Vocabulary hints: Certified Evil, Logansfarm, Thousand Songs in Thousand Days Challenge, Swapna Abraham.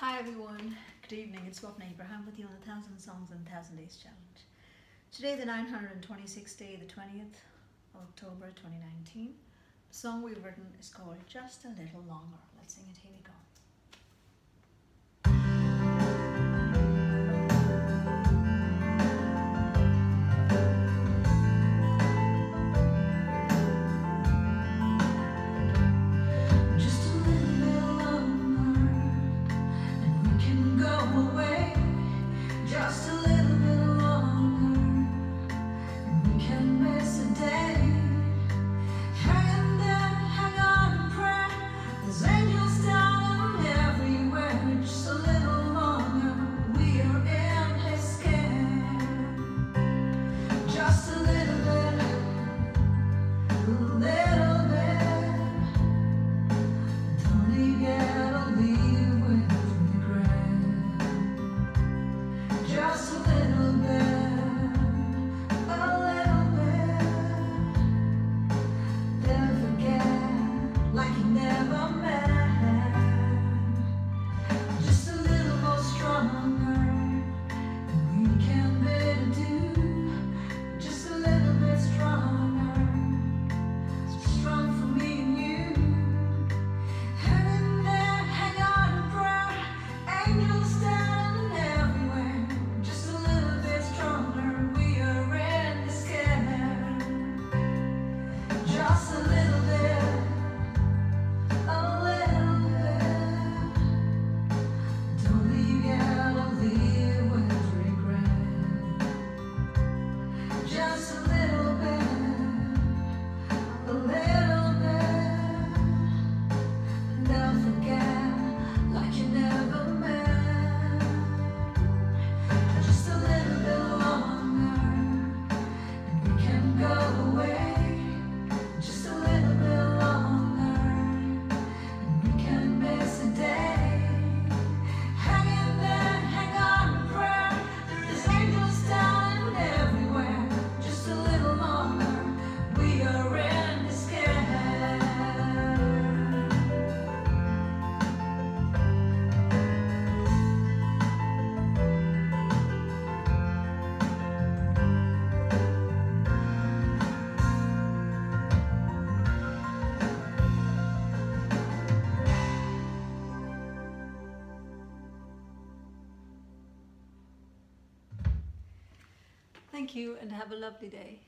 Hi everyone, good evening. It's Swapna Abraham with you on the 1000 Songs in 1000 Days Challenge. Today, the 926th day, the 20th of October 2019, the song we've written is called Just a Little Longer. Let's sing it. Here we go. Thank you and have a lovely day.